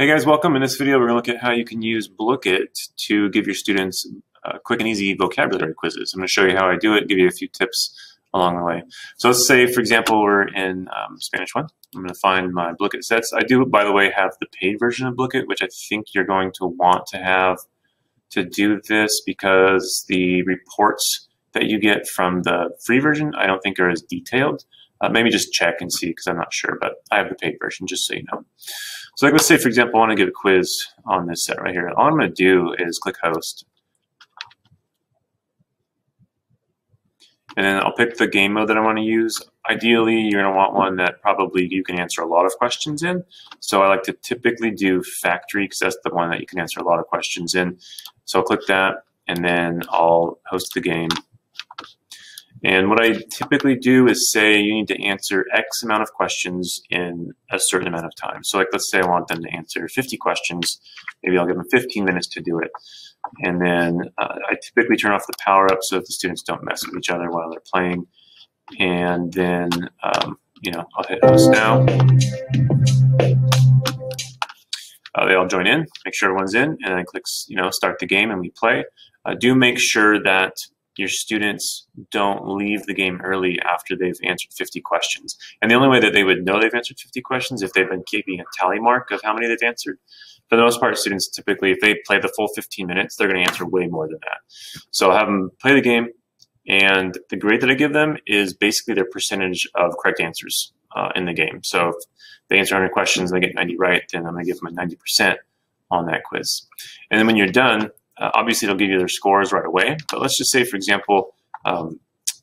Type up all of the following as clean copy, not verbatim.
Hey guys, welcome. In this video, we're going to look at how you can use Blooket to give your students quick and easy vocabulary quizzes. I'm going to show you how I do it, give you a few tips along the way. So let's say, for example, we're in Spanish 1. I'm going to find my Blooket sets. I do, by the way, have the paid version of Blooket, which I think you're going to want to have to do this because the reports that you get from the free version I don't think are as detailed. Maybe just check and see because I'm not sure, but I have the paid version just so you know. So like, let's say, for example, I want to give a quiz on this set right here. All I'm going to do is click host. And then I'll pick the game mode that I want to use. Ideally, you're going to want one that probably you can answer a lot of questions in. So I like to typically do factory because that's the one that you can answer a lot of questions in. So I'll click that and then I'll host the game. And what I typically do is say you need to answer X amount of questions in a certain amount of time. So like, let's say I want them to answer 50 questions. Maybe I'll give them 15 minutes to do it. And then I typically turn off the power up so that the students don't mess with each other while they're playing. And then, you know, I'll hit host now. They all join in, make sure everyone's in, and then I click, you know, start the game and we play. Do make sure that your students don't leave the game early after they've answered 50 questions. And the only way that they would know they've answered 50 questions is if they've been keeping a tally mark of how many they've answered. For the most part, students typically, if they play the full 15 minutes, they're gonna answer way more than that. So I'll have them play the game, and the grade that I give them is basically their percentage of correct answers in the game. So if they answer 100 questions and they get 90 right, then I'm gonna give them a 90% on that quiz. And then when you're done, obviously, it'll give you their scores right away, but let's just say, for example,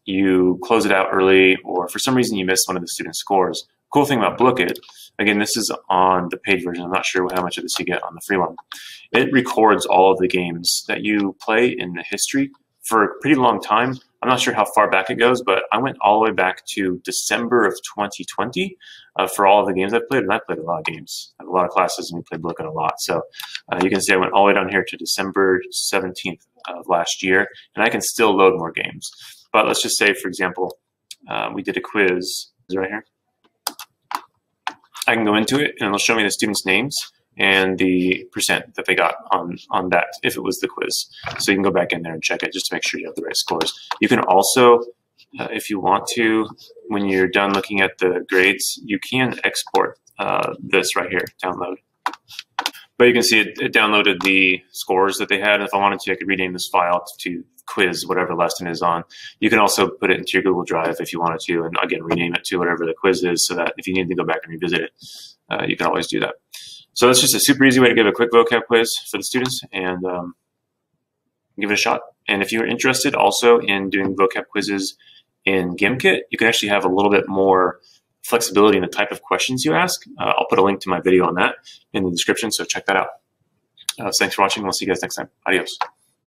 you close it out early or for some reason you missed one of the students' scores. Cool thing about Blooket, again, this is on the paid version. I'm not sure how much of this you get on the free one. It records all of the games that you play in the history for a pretty long time. I'm not sure how far back it goes, but I went all the way back to December of 2020 for all of the games I've played, and I played a lot of games. I have a lot of classes, and we played Blooket a lot. So you can see I went all the way down here to December 17th of last year, and I can still load more games. But let's just say, for example, we did a quiz. Is it right here? I can go into it, and it'll show me the students' names and the percent that they got on that, if it was the quiz. So you can go back in there and check it just to make sure you have the right scores. You can also, if you want to, when you're done looking at the grades, you can export this right here, download. But you can see it downloaded the scores that they had. And if I wanted to, I could rename this file to quiz, whatever lesson is on. You can also put it into your Google Drive if you wanted to, and again, rename it to whatever the quiz is so that if you need to go back and revisit it, you can always do that. So that's just a super easy way to give a quick vocab quiz for the students, and give it a shot. And if you're interested also in doing vocab quizzes in Gimkit, you can actually have a little bit more flexibility in the type of questions you ask. I'll put a link to my video on that in the description, so check that out. Thanks for watching. We'll see you guys next time. Adios.